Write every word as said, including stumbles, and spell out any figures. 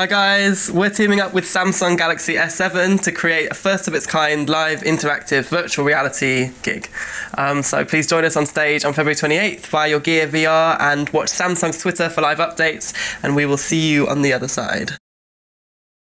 Hi guys, we're teaming up with Samsung Galaxy S seven to create a first of its kind live interactive virtual reality gig. Um, so please join us on stage on February twenty-eighth via your Gear V R and watch Samsung's Twitter for live updates, and we will see you on the other side.